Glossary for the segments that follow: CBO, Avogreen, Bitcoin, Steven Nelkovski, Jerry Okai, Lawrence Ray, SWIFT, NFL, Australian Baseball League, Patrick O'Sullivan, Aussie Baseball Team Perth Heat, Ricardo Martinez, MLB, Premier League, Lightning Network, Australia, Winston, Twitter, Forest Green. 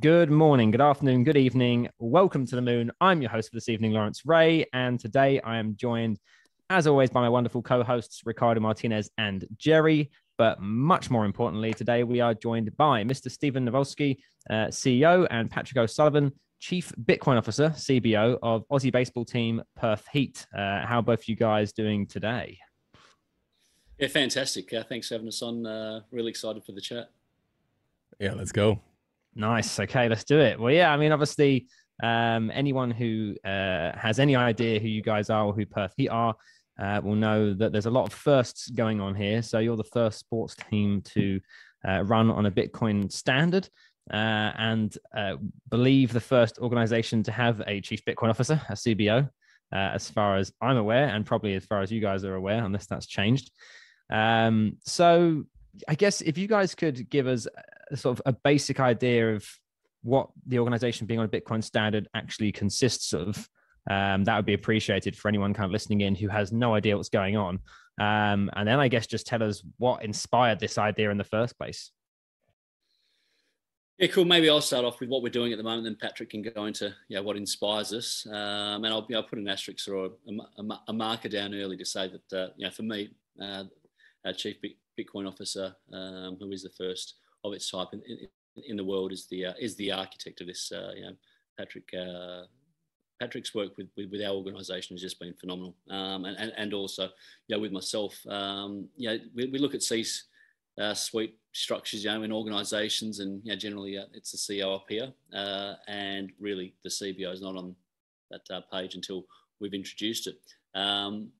Good morning, good afternoon, good evening. Welcome to the Moon. I'm your host for this evening, Lawrence Ray, and today I am joined, as always, by my wonderful co-hosts, Ricardo Martinez and Jerry. But much more importantly, today we are joined by Mr. Steven Nelkovski, CEO, and Patrick O'Sullivan, Chief Bitcoin Officer, CBO, of Aussie Baseball Team Perth Heat. How are both you guys doing today? Yeah, fantastic. Thanks for having us on. Really excited for the chat. Yeah, let's go. Nice. Okay, let's do it. Well, yeah, I mean, obviously, anyone who has any idea who you guys are or who Perth Heat are will know that there's a lot of firsts going on here. So you're the first sports team to run on a Bitcoin standard and believe the first organization to have a Chief Bitcoin Officer, a CBO, as far as I'm aware, and probably as far as you guys are aware, unless that's changed. So I guess if you guys could give us sort of a basic idea of what the organization being on a Bitcoin standard actually consists of, that would be appreciated for anyone kind of listening in who has no idea what's going on. And then I guess just tell us what inspired this idea in the first place. Yeah, cool. Maybe I'll start off with what we're doing at the moment, then Patrick can go into what inspires us. And I'll put an asterisk or a marker down early to say that for me, Chief Bitcoin Officer, who is the first of its type in the world, is the architect of this. Patrick's work with our organisation has just been phenomenal, and also with myself. We look at C-suite structures, in organisations, and generally it's the CEO up here, and really the CBO is not on that page until we've introduced it. Down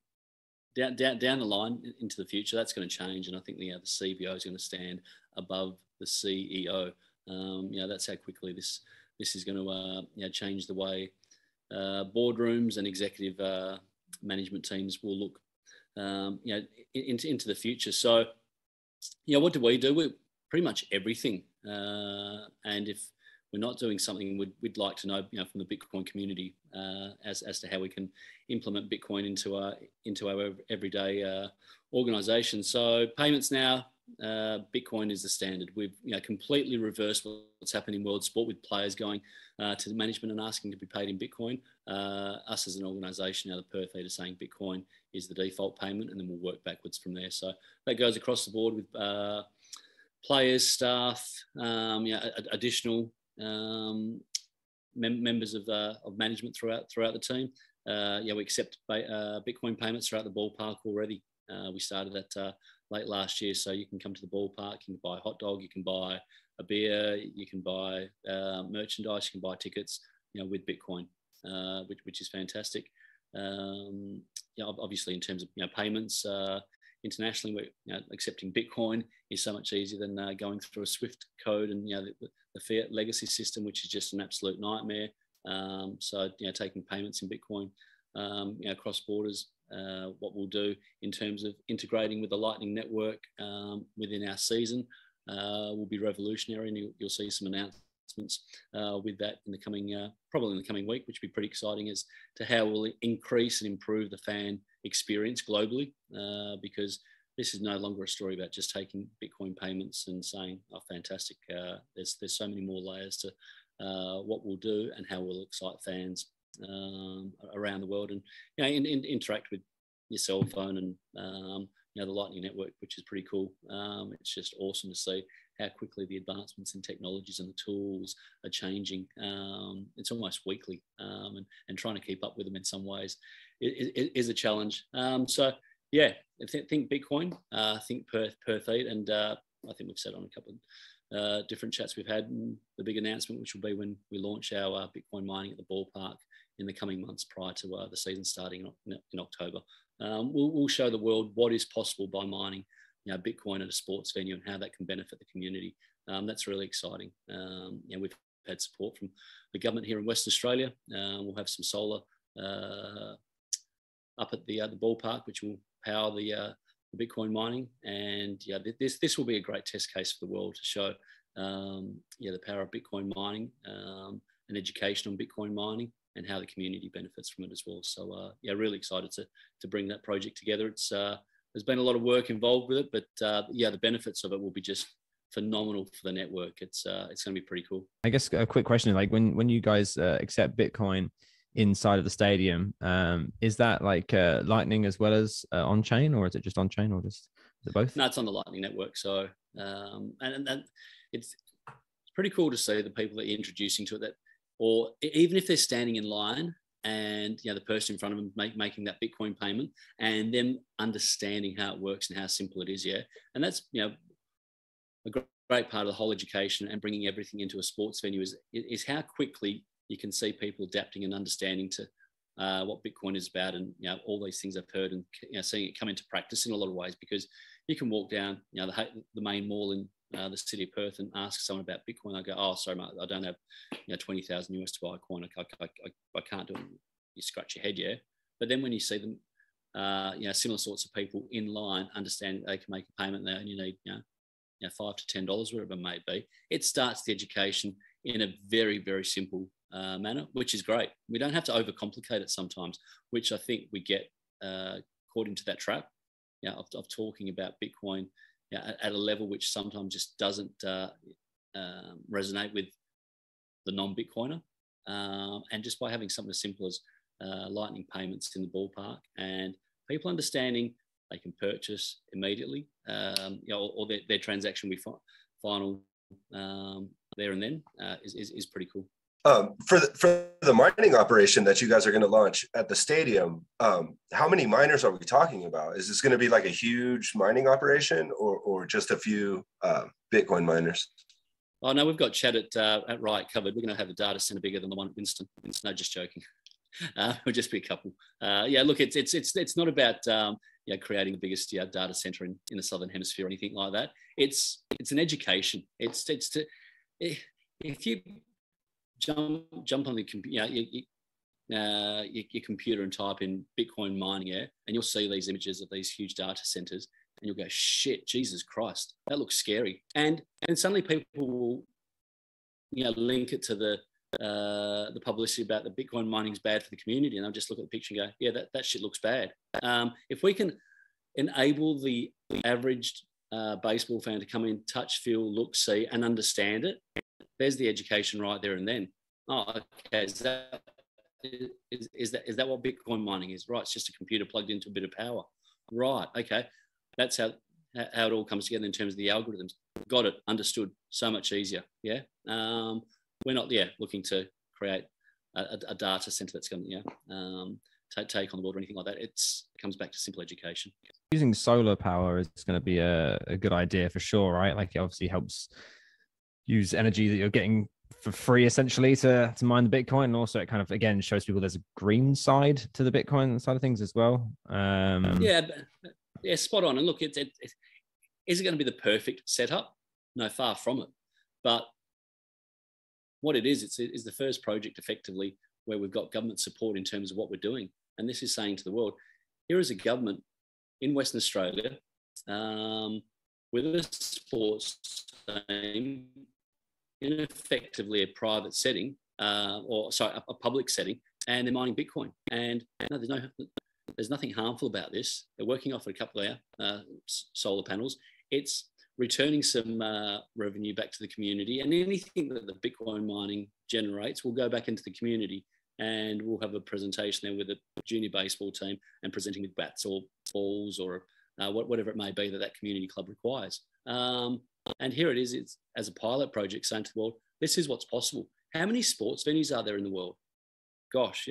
the line into the future, that's going to change, and I think the CBO is going to stand above the CEO. That's how quickly this is going to change the way boardrooms and executive management teams will look into the future. So, what do we do? We pretty much everything. And if we're not doing something, we'd like to know, from the Bitcoin community as to how we can implement Bitcoin into our everyday organisation. So payments now. Bitcoin is the standard. We've completely reversed what's happened in world sport with players going to the management and asking to be paid in Bitcoin. Us as an organisation, now the Perth Heat are saying Bitcoin is the default payment, and then we'll work backwards from there. So that goes across the board with players, staff, additional members of management throughout the team. We accept Bitcoin payments throughout the ballpark already. We started that late last year, so you can come to the ballpark, you can buy a hot dog, you can buy a beer, you can buy merchandise, you can buy tickets, with Bitcoin, which is fantastic. Obviously, in terms of payments internationally, we're accepting Bitcoin is so much easier than going through a SWIFT code and the fiat legacy system, which is just an absolute nightmare. So taking payments in Bitcoin across borders. What we'll do in terms of integrating with the Lightning Network within our season will be revolutionary, and you'll see some announcements with that in the coming, probably in the coming week, which will be pretty exciting as to how we'll increase and improve the fan experience globally, because this is no longer a story about just taking Bitcoin payments and saying, oh, fantastic. There's so many more layers to what we'll do and how we'll excite fans around the world, and interact with your cell phone and the Lightning Network, which is pretty cool. It's just awesome to see how quickly the advancements in technologies and the tools are changing. It's almost weekly, and trying to keep up with them in some ways is a challenge. Think Bitcoin, think Perth Heat, and I think we've said on a couple of different chats we've had, and the big announcement, which will be when we launch our Bitcoin mining at the ballpark in the coming months prior to the season starting in October. We'll show the world what is possible by mining Bitcoin at a sports venue and how that can benefit the community. That's really exciting. We've had support from the government here in Western Australia. We'll have some solar up at the ballpark, which will power the Bitcoin mining, and this will be a great test case for the world to show the power of Bitcoin mining, and education on Bitcoin mining and how the community benefits from it as well. So really excited to bring that project together. It's there's been a lot of work involved with it, but the benefits of it will be just phenomenal for the network. It's going to be pretty cool. I guess a quick question, like when you guys accept Bitcoin inside of the stadium, is that like Lightning as well as on chain, or is it just on chain, or just is it both? No, it's on the Lightning Network. So and that it's pretty cool to see the people that you're introducing to it, that, or even if they're standing in line and the person in front of them making that Bitcoin payment, and them understanding how it works and how simple it is. Yeah. And that's, a great part of the whole education and bringing everything into a sports venue is how quickly you can see people adapting and understanding to what Bitcoin is about, and all these things I've heard, and seeing it come into practice in a lot of ways, because you can walk down the main mall in the city of Perth and ask someone about Bitcoin. I go, oh, sorry, mate, I don't have $20,000 US to buy a coin. I can't do it. You scratch your head, yeah. But then when you see them, similar sorts of people in line, understanding they can make a payment there, and you need $5 to $10, wherever it may be. It starts the education in a very, very simple manner, which is great. We don't have to overcomplicate it sometimes, which I think we get caught into that trap of talking about Bitcoin at a level which sometimes just doesn't resonate with the non-Bitcoiner. And just by having something as simple as lightning payments in the ballpark, and people understanding they can purchase immediately, or their transaction will be final there and then, is pretty cool. For the mining operation that you guys are going to launch at the stadium, how many miners are we talking about? Is this going to be like a huge mining operation, or just a few Bitcoin miners? Oh, no, we've got Chad at Riot covered. We're going to have a data center bigger than the one at Winston. No, just joking. We'll just be a couple. Look, it's not about creating the biggest data center in the Southern Hemisphere or anything like that. It's an education. If you jump on the your computer and type in Bitcoin mining, and you'll see these images of these huge data centers, and you'll go, shit, Jesus Christ, that looks scary. And suddenly people will, link it to the publicity about the Bitcoin mining is bad for the community, and I'll just look at the picture and go, yeah, that shit looks bad. If we can enable the average baseball fan to come in, touch, feel, look, see, and understand it, there's the education right there and then. Oh, okay, is that what Bitcoin mining is? Right, it's just a computer plugged into a bit of power. Right, okay, that's how it all comes together in terms of the algorithms. Got it, understood, so much easier, yeah? We're not, looking to create a data center that's going to, take on the world or anything like that. It comes back to simple education. Using solar power is going to be a good idea for sure, right? Like, it obviously helps use energy that you're getting for free, essentially, to mine the Bitcoin. And also, it kind of, again, shows people there's a green side to the Bitcoin side of things as well. Yeah, spot on. And look, is it going to be the perfect setup? No, far from it. But what it is, it's the first project, effectively, where we've got government support in terms of what we're doing. And this is saying to the world, here is a government in Western Australia with a sports team, in effectively a private setting, a public setting, and they're mining Bitcoin. And no, there's nothing harmful about this. They're working off a couple of solar panels. It's returning some revenue back to the community, and anything that the Bitcoin mining generates will go back into the community. And we'll have a presentation there with a junior baseball team and presenting with bats or balls or whatever it may be that community club requires. And here it is, it's as a pilot project saying to the world, this is what's possible. How many sports venues are there in the world? Gosh,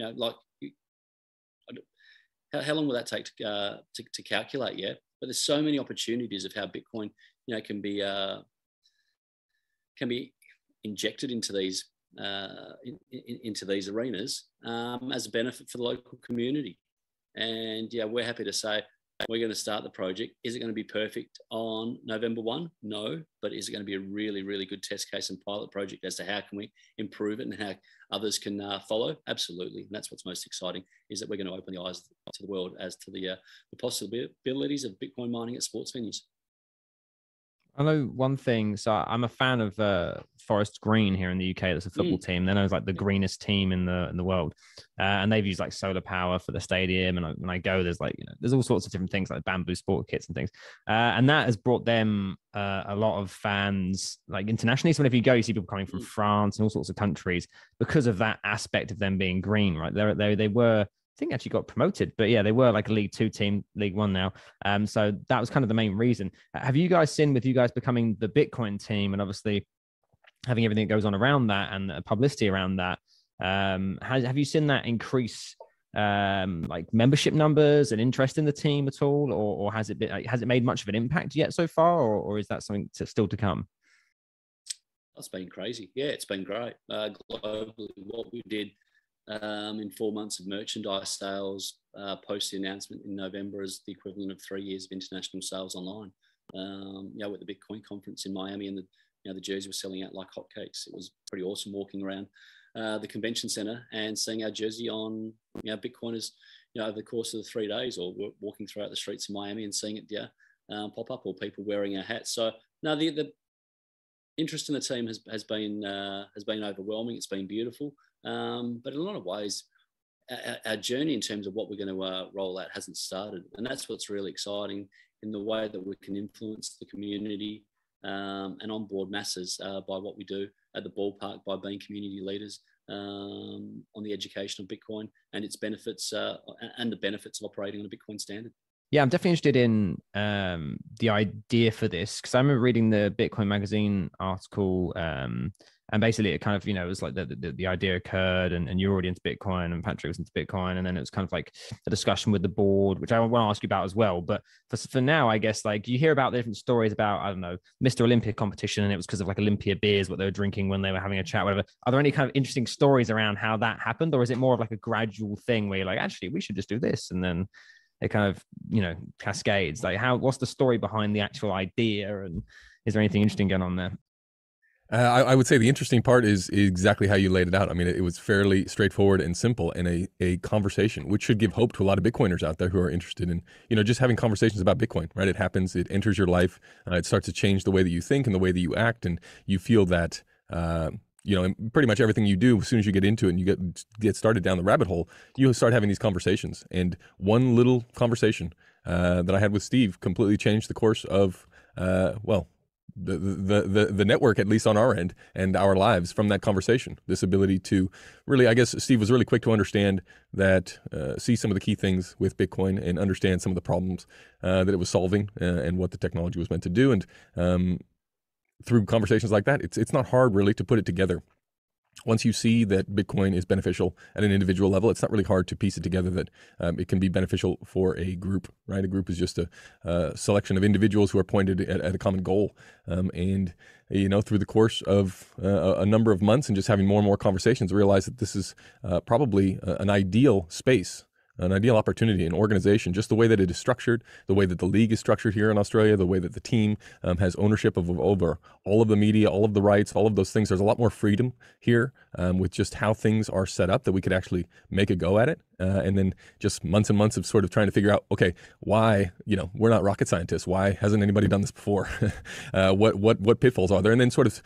how long will that take to calculate? Yeah, but there's so many opportunities of how Bitcoin, can be injected into these arenas as a benefit for the local community. And we're happy to say, we're going to start the project. Is it going to be perfect on November 1? No, but is it going to be a really, really good test case and pilot project as to how can we improve it and how others can follow? Absolutely. And that's what's most exciting, is that we're going to open the eyes to the world as to the possibilities of Bitcoin mining at sports venues. I know one thing. So I'm a fan of Forest Green here in the UK. That's a football team. They're known as like the greenest team in the world, and they've used like solar power for the stadium. And when I go, there's like there's all sorts of different things like bamboo sport kits and things, and that has brought them a lot of fans like internationally. So whenever you go, you see people coming from France and all sorts of countries because of that aspect of them being green. Right? They were. I think actually got promoted, but yeah, they were like a League Two team, League One now. So that was kind of the main reason. Have you guys seen with you guys becoming the Bitcoin team and obviously having everything that goes on around that and the publicity around that? Have you seen that increase like membership numbers and interest in the team at all, or has it made much of an impact yet so far, or is that something still to come? That's been crazy. Yeah, it's been great. Globally, what we did. In 4 months of merchandise sales post the announcement in November is the equivalent of 3 years of international sales online. You know, at the Bitcoin conference in Miami, and the jerseys were selling out like hotcakes. It was pretty awesome walking around the convention center and seeing our jersey on Bitcoiners over the course of the 3 days, or walking throughout the streets of Miami and seeing it pop up, or people wearing our hats. So no, the interest in the team has been overwhelming. It's been beautiful. But in a lot of ways, our journey in terms of what we're going to roll out hasn't started. And that's what's really exciting in the way that we can influence the community and onboard masses by what we do at the ballpark, by being community leaders on the education of Bitcoin and its benefits and the benefits of operating on a Bitcoin standard. Yeah, I'm definitely interested in the idea for this, because I remember reading the Bitcoin magazine article and basically it kind of, it was like the idea occurred and you're already into Bitcoin and Patrick was into Bitcoin. And then it was kind of like a discussion with the board, which I want to ask you about as well. But for now, I guess, like you hear about the different stories about, I don't know, Mr. Olympia competition. And it was because of like Olympia beers, what they were drinking when they were having a chat, whatever. Are there any kind of interesting stories around how that happened? Or is it more of like a gradual thing where you're like, actually, we should just do this? And then it kind of, cascades. Like what's the story behind the actual idea, and is there anything interesting going on there? I would say the interesting part is exactly how you laid it out. I mean, it was fairly straightforward and simple, and a conversation, which should give hope to a lot of Bitcoiners out there who are interested in, just having conversations about Bitcoin, right? It happens, it enters your life, it starts to change the way that you think and the way that you act, and you feel that, pretty much everything you do, as soon as you get into it and you get started down the rabbit hole, you start having these conversations. And one little conversation that I had with Steve completely changed the course of, the network, at least on our end, and our lives from that conversation. This ability to really, I guess Steve was really quick to understand that, see some of the key things with Bitcoin and understand some of the problems that it was solving and what the technology was meant to do. And through conversations like that, it's not hard really to put it together. Once you see that Bitcoin is beneficial at an individual level, it's not really hard to piece it together that it can be beneficial for a group, right? A group is just a selection of individuals who are pointed at a common goal. Through the course of a number of months and just having more and more conversations, realize that this is probably an ideal space, an ideal opportunity, an organization, just the way that it is structured, the way that the league is structured here in Australia, the way that the team has ownership over all of the media, all of the rights, all of those things. There's a lot more freedom here with just how things are set up that we could actually make a go at it. And then just months and months of sort of trying to figure out, okay, why, we're not rocket scientists. Why hasn't anybody done this before? What pitfalls are there? And then sort of,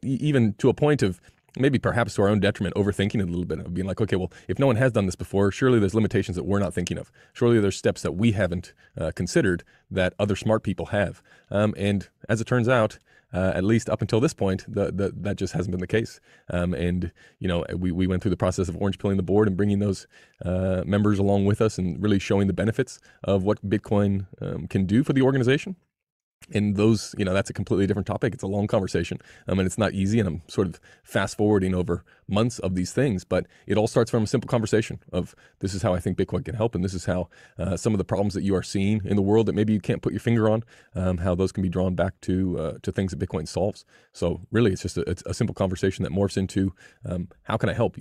even to a point of, maybe perhaps to our own detriment, overthinking it a little bit of being like, okay, well, if no one has done this before, surely there's limitations that we're not thinking of. Surely there's steps that we haven't considered that other smart people have. And as it turns out, at least up until this point, that just hasn't been the case. We went through the process of orange pilling the board and bringing those members along with us and really showing the benefits of what Bitcoin can do for the organization. And those, that's a completely different topic. It's a long conversation, and it's not easy. And I'm sort of fast forwarding over months of these things, but it all starts from a simple conversation of this is how I think Bitcoin can help, and this is how some of the problems that you are seeing in the world that maybe you can't put your finger on, how those can be drawn back to things that Bitcoin solves. So really, it's just a simple conversation that morphs into how can I help?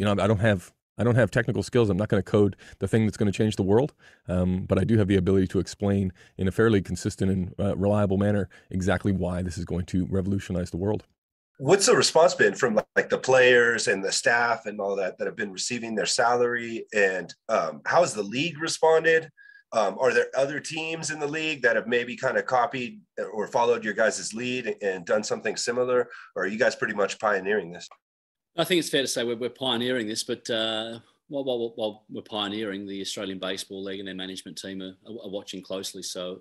I don't have technical skills. I'm not going to code the thing that's going to change the world, but I do have the ability to explain in a fairly consistent and reliable manner exactly why this is going to revolutionize the world. What's the response been from like the players and the staff and all that have been receiving their salary, and how has the league responded Are there other teams in the league that have maybe kind of copied or followed your guys' lead and done something similar? Or are you guys pretty much pioneering this? I think it's fair to say we're pioneering this, but while we're pioneering, the Australian Baseball League and their management team are watching closely. So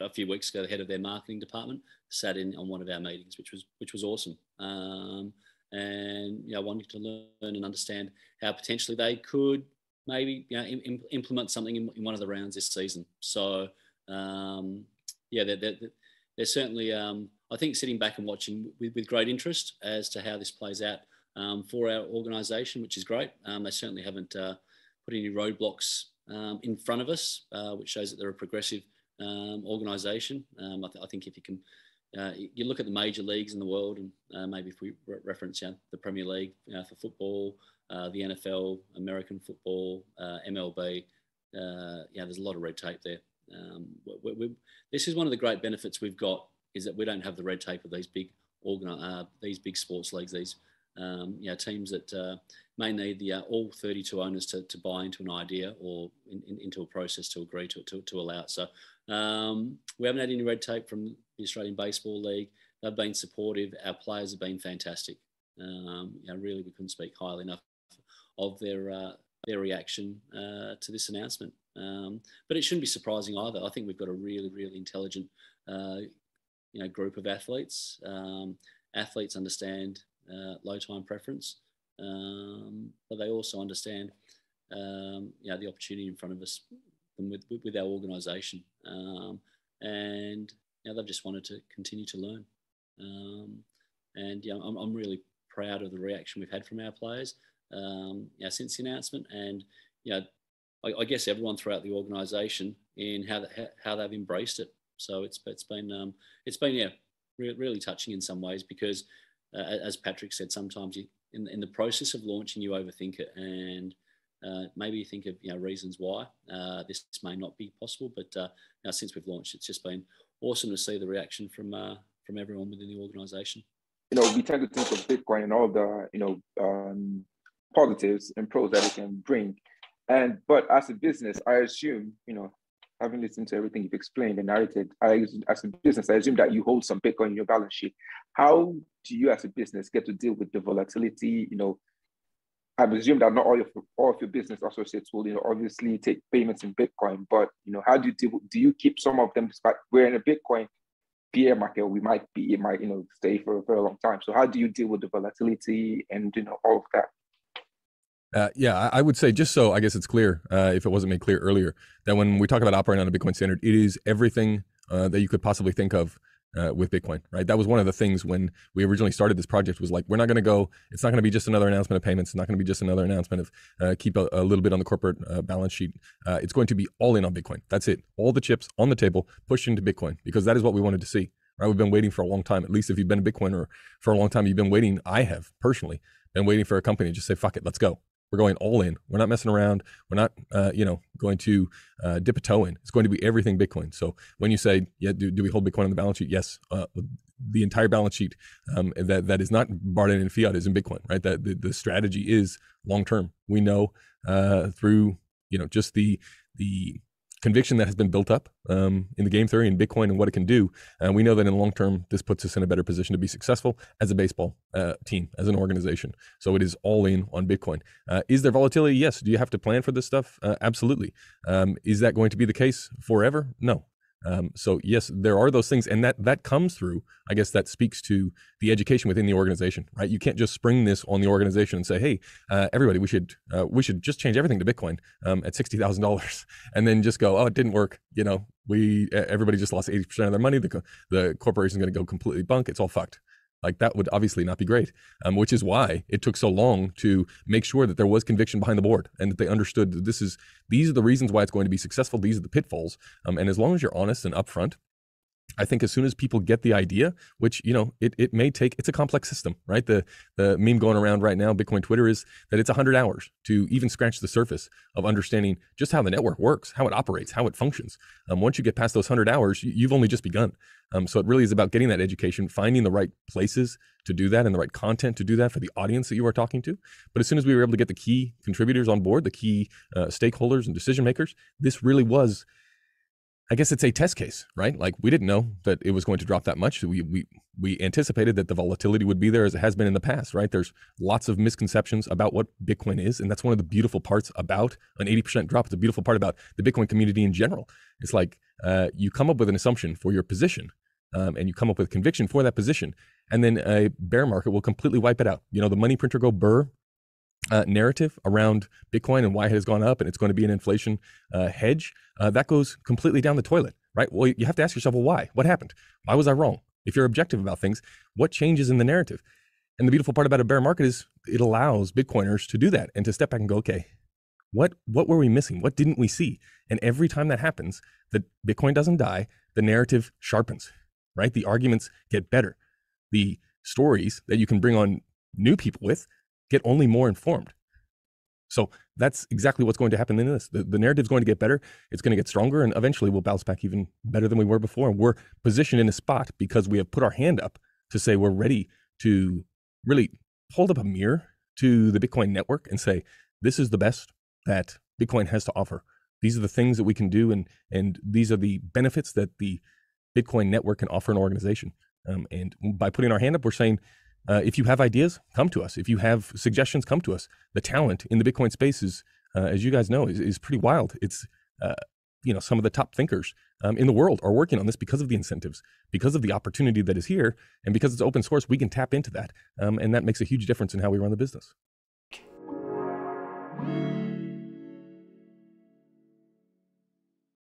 a few weeks ago, the head of their marketing department sat in on one of our meetings, which was awesome. And, you know, wanted to learn and understand how potentially they could maybe, you know, implement something in one of the rounds this season. So, yeah, they're certainly, I think, sitting back and watching with great interest as to how this plays out for our organisation, which is great. They certainly haven't put any roadblocks in front of us, which shows that they're a progressive organisation. I think if you can... you look at the major leagues in the world, and maybe if we reference, you know, the Premier League, you know, for football, the NFL, American football, MLB, you know, there's a lot of red tape there. This is one of the great benefits we've got, is that we don't have the red tape of these big sports leagues, these you know, teams that may need the all 32 owners to buy into an idea or into a process to agree to it, to allow it. So we haven't had any red tape from the Australian Baseball League. They've been supportive. Our players have been fantastic. You know, really, we couldn't speak highly enough of their reaction to this announcement. But it shouldn't be surprising either. I think we've got a really, really intelligent you know, group of athletes. Athletes understand low time preference, but they also understand, you know, the opportunity in front of us and with our organisation, and you know, they've just wanted to continue to learn, and you know, I'm really proud of the reaction we've had from our players, you know, since the announcement, and you know, I guess everyone throughout the organisation in how they've embraced it. So it's been yeah, really touching in some ways, because as Patrick said, sometimes you, in the process of launching, you overthink it, and maybe you think of, you know, reasons why this may not be possible. But now, since we've launched, it's just been awesome to see the reaction from everyone within the organisation. You know, we tend to think of Bitcoin and all the, you know, positives and pros that it can bring, but as a business, I assume, you know, having listened to everything you've explained and narrated, as a business, I assume that you hold some Bitcoin in your balance sheet. How do you, as a business, get to deal with the volatility? You know, I presume that not all of your business associates will, you know, obviously take payments in Bitcoin, but, you know, how do you deal? Do you keep some of them? Despite we're in a Bitcoin bear market, it might, you know, stay for a very long time. So how do you deal with the volatility and, you know, all of that? Yeah, I would say, just so I guess it's clear, if it wasn't made clear earlier, that when we talk about operating on a Bitcoin standard, it is everything that you could possibly think of with Bitcoin, right? That was one of the things when we originally started this project, was like, we're not going to go, it's not going to be just another announcement of payments. It's not going to be just another announcement of keep a little bit on the corporate balance sheet. It's going to be all in on Bitcoin. That's it. All the chips on the table pushed into Bitcoin, because that is what we wanted to see, right? We've been waiting for a long time. At least if you've been a Bitcoiner for a long time, you've been waiting. I have personally been waiting for a company to just say, fuck it, let's go. We're going all in. We're not messing around. We're not, you know, going to dip a toe in. It's going to be everything Bitcoin. So when you say, yeah, do we hold Bitcoin on the balance sheet? Yes, the entire balance sheet that is not bartered in fiat is in Bitcoin, right? That the strategy is long term. We know through, you know, just the conviction that has been built up in the game theory and Bitcoin and what it can do. And we know that in the long term, this puts us in a better position to be successful as a baseball team, as an organization. So it is all in on Bitcoin. Is there volatility? Yes. Do you have to plan for this stuff? Absolutely. Is that going to be the case forever? No. So yes, there are those things, and that comes through, I guess that speaks to the education within the organization, right? You can't just spring this on the organization and say, hey, everybody, we should just change everything to Bitcoin at $60,000, and then just go, oh, it didn't work. You know, everybody just lost 80% of their money. The corporation's going to go completely bunk. It's all fucked. Like, that would obviously not be great, which is why it took so long to make sure that there was conviction behind the board, and that they understood that these are the reasons why it's going to be successful. These are the pitfalls. And as long as you're honest and upfront I think as soon as people get the idea, which, you know, it may take, it's a complex system, right? The meme going around right now, Bitcoin Twitter, is that it's 100 hours to even scratch the surface of understanding just how the network works, how it operates, how it functions. Once you get past those 100 hours, you've only just begun. So it really is about getting that education, finding the right places to do that and the right content to do that for the audience that you are talking to. But as soon as we were able to get the key contributors on board, the key stakeholders and decision makers, this really was, I guess it's a test case, right? Like, we didn't know that it was going to drop that much. We anticipated that the volatility would be there, as it has been in the past, right? There's lots of misconceptions about what Bitcoin is, and that's one of the beautiful parts about an 80% drop. It's a beautiful part about the Bitcoin community in general. It's like you come up with an assumption for your position, and you come up with conviction for that position, and then a bear market will completely wipe it out. You know, the money printer go burr narrative around Bitcoin and why it has gone up and it's going to be an inflation hedge, that goes completely down the toilet, right? Well, you have to ask yourself, well, why? What happened? Why was I wrong? If you're objective about things, what changes in the narrative? And the beautiful part about a bear market is it allows Bitcoiners to do that and to step back and go, okay, what were we missing? What didn't we see? And every time that happens, that Bitcoin doesn't die, the narrative sharpens, right? The arguments get better. The stories that you can bring on new people with get only more informed. So that's exactly what's going to happen in this. The narrative's going to get better, it's going to get stronger, and eventually we'll bounce back even better than we were before. And we're positioned in a spot because we have put our hand up to say we're ready to really hold up a mirror to the Bitcoin network and say, this is the best that Bitcoin has to offer. These are the things that we can do, and these are the benefits that the Bitcoin network can offer an organization. And by putting our hand up, we're saying, if you have ideas, come to us. If you have suggestions, come to us. The talent in the Bitcoin space is, as you guys know, is pretty wild. It's, you know, some of the top thinkers in the world are working on this because of the incentives, because of the opportunity that is here, and because it's open source, we can tap into that. And that makes a huge difference in how we run the business.